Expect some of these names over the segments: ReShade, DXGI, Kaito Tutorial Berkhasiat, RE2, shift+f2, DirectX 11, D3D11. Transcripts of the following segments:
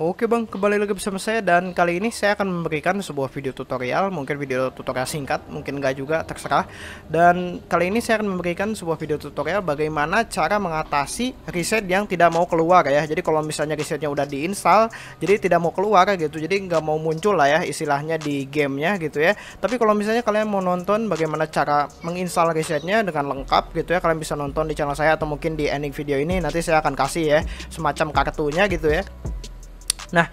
Oke bang, kembali lagi bersama saya, dan kali ini saya akan memberikan sebuah video tutorial, mungkin video tutorial singkat, mungkin enggak juga, terserah. Dan kali ini saya akan memberikan sebuah video tutorial bagaimana cara mengatasi reset yang tidak mau keluar ya. Jadi kalau misalnya resetnya udah diinstal, jadi tidak mau keluar gitu, jadi nggak mau muncul lah ya istilahnya di gamenya gitu ya. Tapi kalau misalnya kalian mau nonton bagaimana cara menginstal resetnya dengan lengkap gitu ya, kalian bisa nonton di channel saya atau mungkin di ending video ini, nanti saya akan kasih ya semacam kartunya gitu ya. Nah,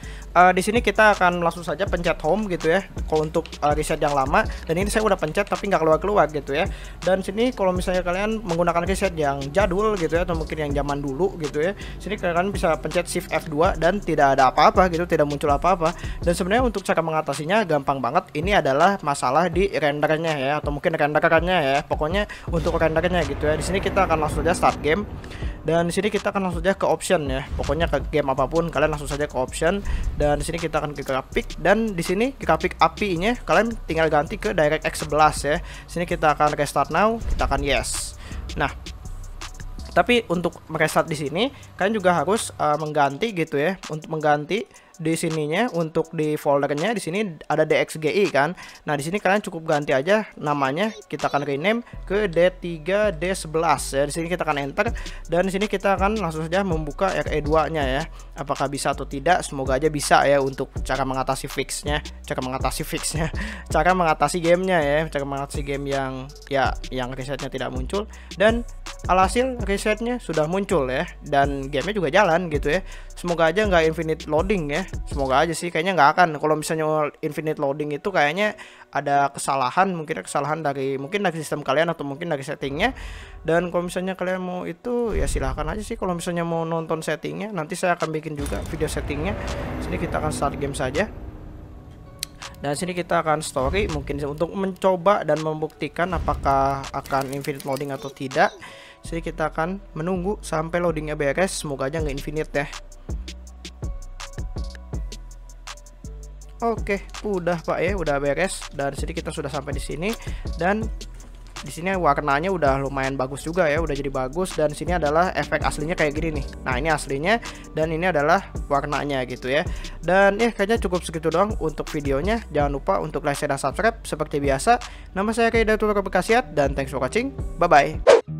di sini kita akan langsung saja pencet home gitu ya. Kalau untuk reset yang lama, dan ini saya udah pencet tapi nggak keluar-keluar gitu ya. Dan sini kalau misalnya kalian menggunakan reset yang jadul gitu ya, atau mungkin yang zaman dulu gitu ya, sini kalian bisa pencet shift F2 dan tidak ada apa-apa gitu, tidak muncul apa-apa. Dan sebenarnya untuk cara mengatasinya gampang banget. Ini adalah masalah di rendernya ya, atau mungkin renderannya ya. Pokoknya untuk rendernya gitu ya. Di sini kita akan langsung saja start game. Dan di sini kita akan langsung saja ke option ya. Pokoknya ke game apapun kalian langsung saja ke option, dan di sini kita akan ke grafik, dan di sini grafik API-nya kalian tinggal ganti ke DirectX 11 ya. Di sini kita akan restart now, kita akan yes. Nah, tapi untuk merestart di sini kalian juga harus mengganti gitu ya, untuk mengganti di sininya, untuk di foldernya di sini ada DXGI kan. Nah, di sini kalian cukup ganti aja namanya, kita akan rename ke D3D11 ya. Di sini kita akan enter, dan di sini kita akan langsung saja membuka RE2-nya ya. Apakah bisa atau tidak? Semoga aja bisa ya untuk cara mengatasi fixnya, cara mengatasi gamenya ya, cara mengatasi game yang resetnya tidak muncul, dan alhasil resetnya sudah muncul ya, dan gamenya juga jalan gitu ya. Semoga aja nggak infinite loading ya, semoga aja sih, kayaknya nggak akan. Kalau misalnya infinite loading itu kayaknya ada kesalahan, mungkin dari sistem kalian atau mungkin dari settingnya. Dan kalau misalnya kalian mau itu ya silahkan aja sih, kalau misalnya mau nonton settingnya, nanti saya akan bikin juga video settingnya. Sini kita akan start game saja. Dan sini kita akan story, mungkin untuk mencoba dan membuktikan apakah akan infinite loading atau tidak. Sini kita akan menunggu sampai loadingnya beres, semoga aja nggak infinite ya. Oke, udah Pak ya, udah beres. Dan sini kita sudah sampai di sini, dan di sini warnanya udah lumayan bagus juga ya, udah jadi bagus. Dan sini adalah efek aslinya kayak gini nih. Nah, ini aslinya, dan ini adalah warnanya gitu ya. Dan ya kayaknya cukup segitu doang untuk videonya. Jangan lupa untuk like, share, dan subscribe seperti biasa. Nama saya Kaito Tutorial Berkhasiat, dan thanks for watching. Bye bye.